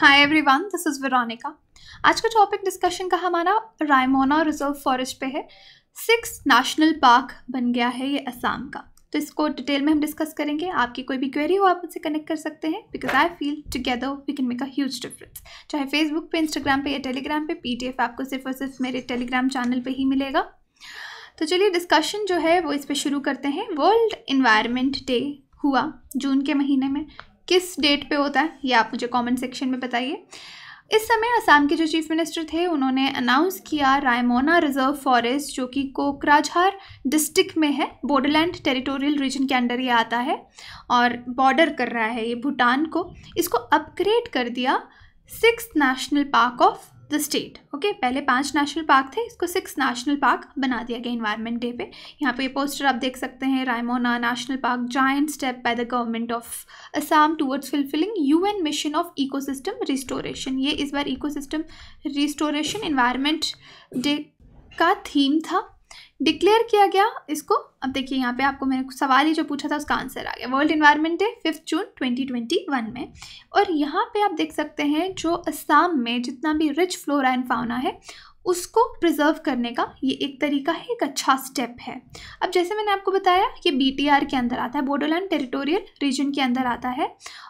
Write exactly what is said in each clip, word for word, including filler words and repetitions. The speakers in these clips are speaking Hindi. Hi everyone, this is Veronica. आज का टॉपिक डिस्कशन का हमारा रायमोना रिजर्व फॉरेस्ट पे है। सिक्स नेशनल पार्क बन गया है ये असम का, तो इसको डिटेल में हम डिस्कस करेंगे। आपकी कोई भी क्वेरी हो आप मुझसे कनेक्ट कर सकते हैं, because I feel together we can make a huge difference. चाहे फेसबुक पे, इंस्टाग्राम पे या टेलीग्राम पे। पीडीएफ आपको सिर्फ और सिर्फ मेरे टेलीग्राम चैनल पर ही मिलेगा। तो चलिए डिस्कशन जो है वो इस पर शुरू करते हैं। वर्ल्ड एनवायरनमेंट डे हुआ जून के महीने में, किस डेट पे होता है ये आप मुझे कमेंट सेक्शन में बताइए। इस समय असम के जो चीफ मिनिस्टर थे उन्होंने अनाउंस किया रायमोना रिजर्व फॉरेस्ट जो कि कोकराझार डिस्ट्रिक्ट में है, बोडोलैंड टेरिटोरियल रीजन के अंडर ये आता है और बॉर्डर कर रहा है ये भूटान को, इसको अपग्रेड कर दिया six national park of the state. Okay, पहले पांच नेशनल पार्क थे, इसको सिक्स नेशनल पार्क बना दिया गया एनवायरनमेंट डे पे। यहाँ पे ये पोस्टर आप देख सकते हैं, Raimona national park, giant step by the government of Assam towards fulfilling UN mission of ecosystem restoration. ये इस बार इकोसिस्टम रिस्टोरेशन एनवायरनमेंट डे का थीम था, डिक्लेयर किया गया इसको। अब देखिए यहाँ पे आपको मैंने सवाल ही जो पूछा था उसका आंसर आ गया। World environment day fifth June twenty twenty one में। और यहाँ पे आप देख सकते हैं जो असम में जितना भी रिच फ्लोरा एंड फाउना है उसको प्रिजर्व करने का ये एक तरीका है, एक अच्छा स्टेप है। अब जैसे मैंने आपको बताया ये बीटीआर के अंदर आता है, बोडोलैंड टेरिटोरियल रीजन के अंदर आता है।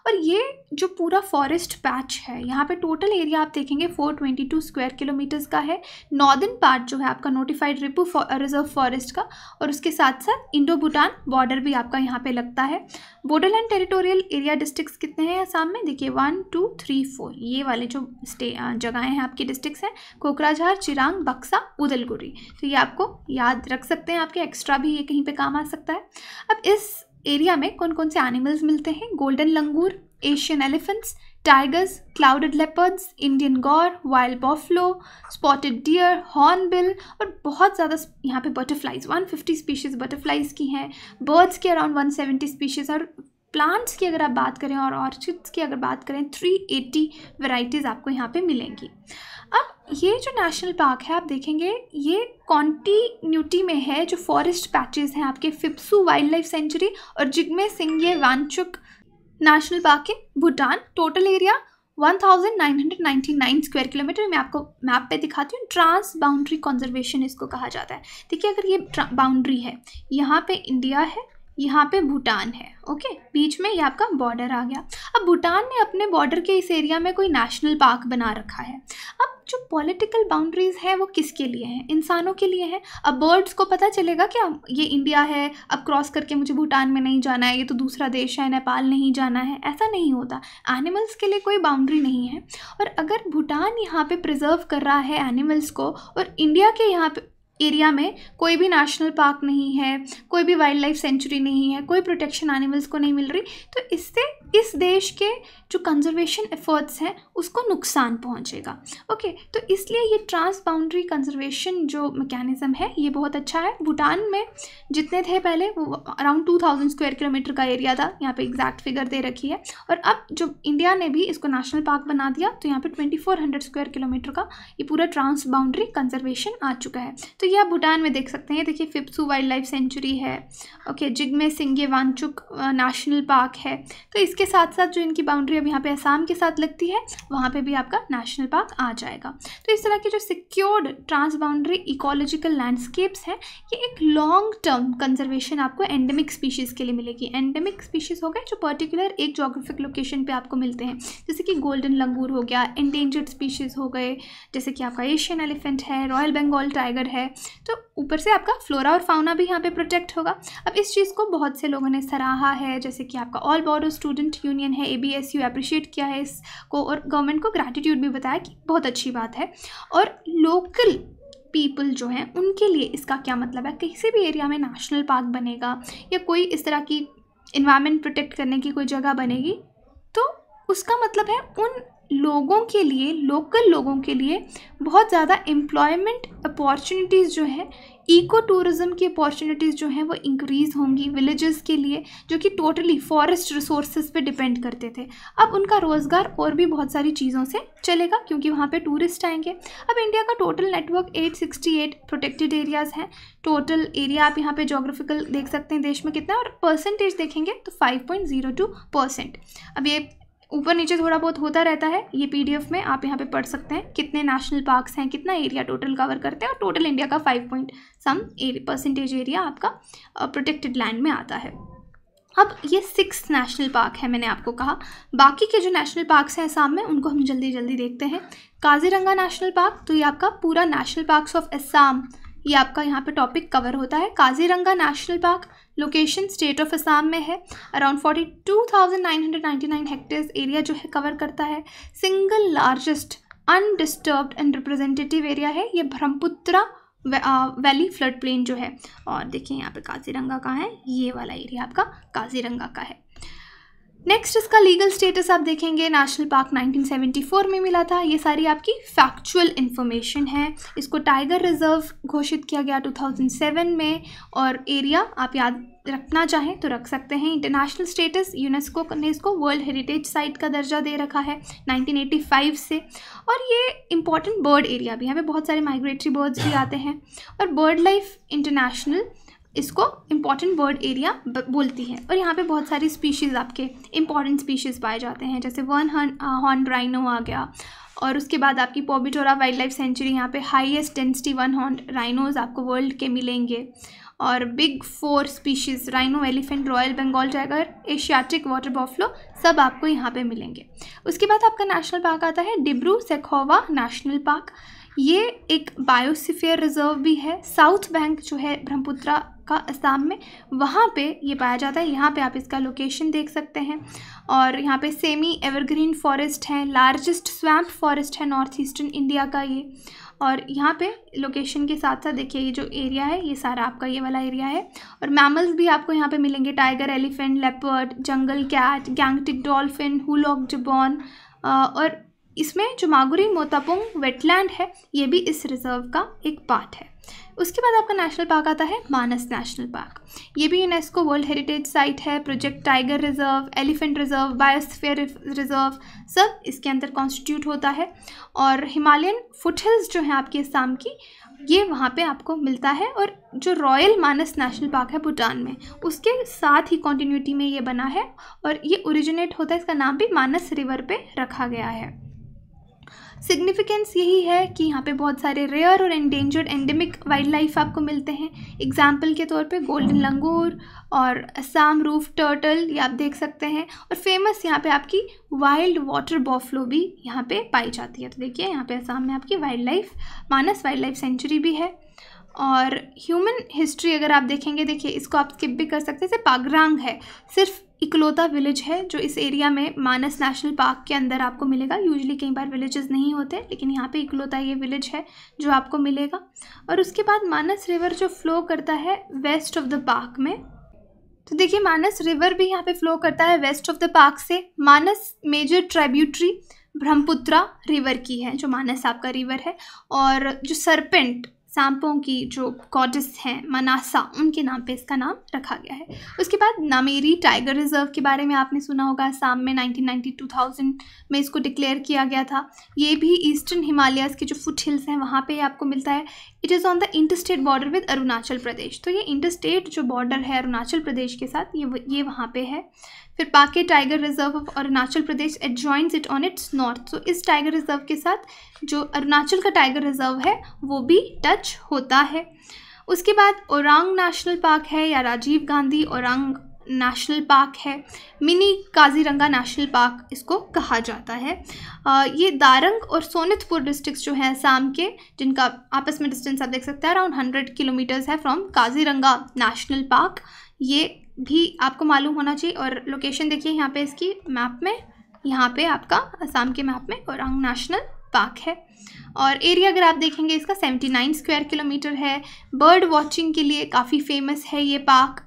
और ये जो पूरा फॉरेस्ट पैच है यहाँ पे टोटल एरिया आप देखेंगे four twenty two square kilometres का है। नॉर्दर्न पार्ट जो है आपका नोटिफाइड रिपू रिजर्व फॉरेस्ट का, और उसके साथ साथ इंडो भूटान बॉर्डर भी आपका यहाँ पर लगता है। बोडोलैंड टेरिटोरियल एरिया डिस्ट्रिक्ट्स कितने हैं असम में, देखिए वन टू थ्री फोर ये वाले जो स्टे जगहें हैं आपकी डिस्ट्रिक्ट्स हैं, कोकराझार, चिरांग, बक्सा, उदलगुरी। तो ये आपको याद रख सकते हैं, आपके एक्स्ट्रा भी ये कहीं पे काम आ सकता है। अब इस एरिया में कौन कौन से एनिमल्स मिलते हैं, golden langur, Asian elephants, tigers, clouded leopards, Indian gaur, wild buffalo, spotted deer, hornbill और बहुत ज़्यादा यहाँ पे butterflies one fifty species butterflies की हैं, बर्ड्स के अराउंड वन सेवेंटी स्पीशीज़, और प्लांट्स की अगर आप बात करें और ऑर्चिड्स की अगर बात करें थ्री एटी वैरायटीज़ आपको यहाँ पे मिलेंगी। अब ये जो नेशनल पार्क है आप देखेंगे ये कॉन्टीन्यूटी में है, जो फॉरेस्ट पैचेस हैं आपके फिप्सू वाइल्ड लाइफ सेंचुरी और जिग्मे सिंगे नेशनल पार्क के Bhutan. Total area one thousand nine hundred ninety nine square kilometre. मैं आपको मैप पे दिखाती हूँ, ट्रांस बाउंड्री कंजर्वेशन इसको कहा जाता है। देखिए अगर ये बाउंड्री है, यहाँ पे इंडिया है, यहाँ पे भूटान है, ओके, बीच में ये आपका बॉर्डर आ गया। अब भूटान ने अपने बॉर्डर के इस एरिया में कोई नेशनल पार्क बना रखा है। अब जो पॉलिटिकल बाउंड्रीज हैं वो किसके लिए हैं, इंसानों के लिए हैं। अब बर्ड्स को पता चलेगा क्या ये इंडिया है, अब क्रॉस करके मुझे भूटान में नहीं जाना है, ये तो दूसरा देश है, नेपाल नहीं जाना है, ऐसा नहीं होता। एनिमल्स के लिए कोई बाउंड्री नहीं है। और अगर भूटान यहाँ पर प्रिजर्व कर रहा है एनिमल्स को और इंडिया के यहाँ पर एरिया में कोई भी नेशनल पार्क नहीं है, कोई भी वाइल्ड लाइफ सेंचुरी नहीं है, कोई प्रोटेक्शन एनिमल्स को नहीं मिल रही, तो इससे इस देश के जो कंजर्वेशन एफर्ट्स हैं उसको नुकसान पहुंचेगा। ओके, तो इसलिए ये ट्रांस बाउंड्री कंजर्वेशन जो मैकेनिज़्म है ये बहुत अच्छा है। भूटान में जितने थे पहले वो around two thousand square kilometre का एरिया था, यहाँ पे एग्जैक्ट फिगर दे रखी है। और अब जो इंडिया ने भी इसको नेशनल पार्क बना दिया तो यहाँ पर twenty four hundred square kilometre का ये पूरा ट्रांस बाउंड्री कंजर्वेशन आ चुका है। तो ये आप भूटान में देख सकते हैं, देखिए फिप्सू वाइल्ड लाइफ सेंचुरी है, okay, Jigme Singye national park है। तो इसके साथ साथ जो इनकी बाउंड्री अब यहाँ पे असम के साथ लगती है वहाँ पे भी आपका नेशनल पार्क आ जाएगा। तो इस तरह के जो secured trans boundary ecological landscapes हैं ये एक लॉन्ग टर्म कंजर्वेशन आपको एंडेमिक स्पीशीज़ के लिए मिलेगी। एंडेमिक स्पीशीज़ हो गए जो पर्टिकुलर एक जोग्राफिक लोकेशन पर आपको मिलते हैं, जैसे कि गोल्डन लंगूर हो गया, एंडेंजर्ड स्पीशीज़ हो गए, जैसे कि आपका एशियन एलिफेंट है, रॉयल बंगाल टाइगर है। तो ऊपर से आपका फ्लोरा और फाउना भी यहाँ पे प्रोटेक्ट होगा। अब इस चीज़ को बहुत से लोगों ने सराहा है, जैसे कि आपका ऑल बोडो स्टूडेंट यूनियन है, एबीएसयू अप्रिशिएट किया है इसको और गवर्नमेंट को ग्रैटिट्यूड भी बताया कि बहुत अच्छी बात है। और लोकल पीपल जो हैं उनके लिए इसका क्या मतलब है, किसी भी एरिया में नेशनल पार्क बनेगा या कोई इस तरह की एनवायरनमेंट प्रोटेक्ट करने की कोई जगह बनेगी तो उसका मतलब है उन लोगों के लिए, लोकल लोगों के लिए बहुत ज़्यादा एम्प्लॉयमेंट अपॉर्चुनिटीज़ जो है, इको टूरिज़म की अपॉर्चुनिटीज़ जो हैं वो इंक्रीज़ होंगी विलेजेस के लिए जो कि टोटली फॉरेस्ट रिसोर्सेज पे डिपेंड करते थे। अब उनका रोज़गार और भी बहुत सारी चीज़ों से चलेगा क्योंकि वहाँ पे टूरिस्ट आएंगे। अब इंडिया का total network eight sixty eight protected areas हैं। टोटल एरिया आप यहाँ पे जोग्राफिकल देख सकते हैं देश में कितना, और परसेंटेज देखेंगे तो five point zero two percent. अब ये ऊपर नीचे थोड़ा बहुत होता रहता है। ये पीडीएफ में आप यहाँ पे पढ़ सकते हैं कितने नेशनल पार्क्स हैं, कितना एरिया टोटल कवर करते हैं और टोटल इंडिया का five point some percentage area आपका प्रोटेक्टेड लैंड में आता है। अब ये सिक्स नेशनल पार्क है मैंने आपको कहा, बाकी के जो नेशनल पार्क्स हैं असम में उनको हम जल्दी जल्दी देखते हैं। काजीरंगा नेशनल पार्क, तो ये आपका पूरा नेशनल पार्क्स ऑफ असम ये आपका यहाँ पे टॉपिक कवर होता है। Kaziranga national park location state of Assam में है, अराउंड बयालीस हज़ार नौ सौ निन्यानवे हेक्टेयर्स एरिया जो है कवर करता है। Single largest undisturbed and representative area है ये ब्रह्मपुत्रा वैली फ्लड प्लेन जो है। और देखिए यहाँ पे काजीरंगा का है, ये वाला एरिया आपका काजीरंगा का है। नेक्स्ट इसका लीगल स्टेटस आप देखेंगे, national park nineteen seventy four में मिला था। ये सारी आपकी फैक्चुअल इन्फॉर्मेशन है। इसको टाइगर रिजर्व घोषित किया गया दो हज़ार सात में, और एरिया आप याद रखना चाहें तो रख सकते हैं। इंटरनेशनल स्टेटस, यूनेस्को ने इसको वर्ल्ड हेरिटेज साइट का दर्जा दे रखा है नाइनटीन एटी फाइव से। और ये इंपॉर्टेंट बर्ड एरिया भी है, यहाँ पे बहुत सारे माइग्रेटरी बर्ड्स भी आते हैं। और बर्ड लाइफ इंटरनेशनल इसको इम्पॉर्टेंट बर्ड एरिया बोलती है, और यहाँ पे बहुत सारी स्पीशीज़ आपके इम्पॉर्टेंट स्पीशीज़ पाए जाते हैं, जैसे वन हॉर्न राइनो आ गया। और उसके बाद आपकी पोबिटोरा वाइल्ड लाइफ सेंचुरी, यहाँ पे highest density one horn rhinos आपको वर्ल्ड के मिलेंगे। और big four species rhino, elephant, royal Bengal tiger, Asiatic water buffalo सब आपको यहाँ पे मिलेंगे। उसके बाद आपका नेशनल पार्क आता है डिब्रू सैखोवा नेशनल पार्क। ये एक बायोस्फीयर रिजर्व भी है, साउथ बैंक जो है ब्रह्मपुत्रा का असम में वहाँ पे ये पाया जाता है। यहाँ पे आप इसका लोकेशन देख सकते हैं। और यहाँ पे सेमी एवरग्रीन फॉरेस्ट है, लार्जेस्ट स्वैम्प फॉरेस्ट है नॉर्थ ईस्टर्न इंडिया का ये। और यहाँ पे लोकेशन के साथ साथ देखिए ये जो एरिया है ये सारा आपका ये वाला एरिया है। और मैमल्स भी आपको यहाँ पे मिलेंगे, tiger, elephant, leopard, jungle cat, Gangetic dolphin, hoolock gibbon. और इसमें जो मागुरी मोतापुंग वेटलैंड है ये भी इस रिजर्व का एक पार्ट है। उसके बाद आपका नेशनल पार्क आता है मानस नेशनल पार्क। ये भी यूनेस्को वर्ल्ड हेरिटेज साइट है। Project tiger reserve, elephant reserve, biosphere reserve सब इसके अंदर कॉन्स्टिट्यूट होता है। और हिमालयन फुटहिल्स जो हैं आपके असम की ये वहाँ पे आपको मिलता है। और जो रॉयल मानस नेशनल पार्क है भूटान में, उसके साथ ही कॉन्टीन्यूटी में ये बना है, और ये ओरिजिनेट होता है, इसका नाम भी मानस रिवर पर रखा गया है। सिग्निफिकेंस यही है कि यहाँ पे बहुत सारे रेयर और एंडेंजर्ड एंडेमिक वाइल्ड लाइफ आपको मिलते हैं। एग्जाम्पल के तौर पे गोल्डन लंगूर और असम रूफ टर्टल ये आप देख सकते हैं। और फेमस यहाँ पे आपकी वाइल्ड वाटर बॉफलो भी यहाँ पे पाई जाती है। तो देखिए यहाँ पे असम में आपकी wild life Manas wild life sanctuary भी है। और ह्यूमन हिस्ट्री अगर आप देखेंगे, देखिए इसको आप स्किप भी कर सकते हैं। जैसे पागरांग है, सिर्फ इकलौता विलेज है जो इस एरिया में मानस नेशनल पार्क के अंदर आपको मिलेगा। यूजुअली कई बार विलेजेस नहीं होते, लेकिन यहाँ पे इकलौता ये विलेज है जो आपको मिलेगा। और उसके बाद मानस रिवर जो फ्लो करता है वेस्ट ऑफ द पार्क में, तो देखिए मानस रिवर भी यहाँ पे फ्लो करता है वेस्ट ऑफ द पार्क से। Manas major tributary Brahmaputra river की है, जो मानस आपका रिवर है। और जो सरपेंट सांपों की जो गॉडेस हैं मनासा, उनके नाम पे इसका नाम रखा गया है। उसके बाद नामेरी टाइगर रिजर्व के बारे में आपने सुना होगा, असम में नाइनटीन नाइंटी टू थाउज़ेंड में इसको डिक्लेयर किया गया था। ये भी ईस्टर्न हिमालयाज़ के जो फुट हिल्स हैं वहाँ पे आपको मिलता है। It is on the interstate border with Arunachal Pradesh, तो ये इंटरस्टेट जो बॉर्डर है अरुणाचल प्रदेश के साथ ये ये वहाँ पे है। फिर Pakke tiger reserve of Arunachal Pradesh adjoins it on its north, तो इस टाइगर रिजर्व के साथ जो अरुणाचल का टाइगर रिजर्व है वो भी टच होता है। उसके बाद ओरांग नेशनल पार्क है, या राजीव गांधी ओरांग नेशनल पार्क है, मिनी काजीरंगा नेशनल पार्क इसको कहा जाता है। आ, ये दारंग और सोनितपुर डिस्ट्रिक्ट्स जो हैं असम के, जिनका आपस में डिस्टेंस आप देख सकते हैं अराउंड हंड्रेड किलोमीटर्स है फ्रॉम काजीरंगा नेशनल पार्क, ये भी आपको मालूम होना चाहिए। और लोकेशन देखिए यहाँ पे इसकी मैप में, यहाँ पे आपका असम के मैप में ओरांग नेशनल पार्क है। और एरिया अगर आप देखेंगे इसका उन्यासी स्क्वायर किलोमीटर है। बर्ड वॉचिंग के लिए काफ़ी फेमस है ये पार्क।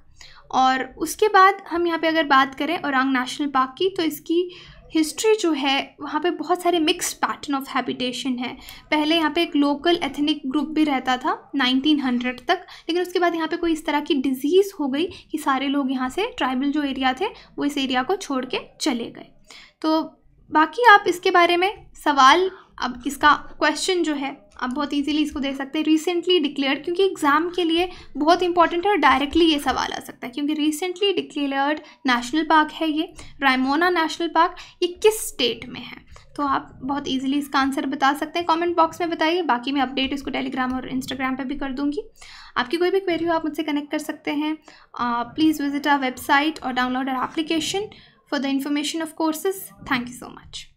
और उसके बाद हम यहाँ पे अगर बात करें ओरांग नेशनल पार्क की, तो इसकी हिस्ट्री जो है वहाँ पे बहुत सारे मिक्स्ड पैटर्न ऑफ हैबिटेशन है। पहले यहाँ पे एक लोकल एथनिक ग्रुप भी रहता था नाइनटीन हंड्रेड तक, लेकिन उसके बाद यहाँ पे कोई इस तरह की डिजीज़ हो गई कि सारे लोग यहाँ से ट्राइबल जो एरिया थे वो इस एरिया को छोड़ के चले गए। तो बाकी आप इसके बारे में सवाल, अब इसका क्वेश्चन जो है आप बहुत इजीली इसको देख सकते हैं। रिसेंटली डिक्लेयर्ड, क्योंकि एग्जाम के लिए बहुत इंपॉर्टेंट है और डायरेक्टली ये सवाल आ सकता है, क्योंकि रिसेंटली डिक्लेयर्ड नेशनल पार्क है ये रायमोना नेशनल पार्क। ये किस स्टेट में है, तो आप बहुत इजीली इसका आंसर बता सकते हैं। कमेंट बॉक्स में बताइए, बाकी मैं अपडेट इसको टेलीग्राम और इंस्टाग्राम पे भी कर दूंगी। आपकी कोई भी क्वेरी हो आप मुझसे कनेक्ट कर सकते हैं। प्लीज़ विजिट आवर वेबसाइट और download our application for the information of courses. Thank you so much.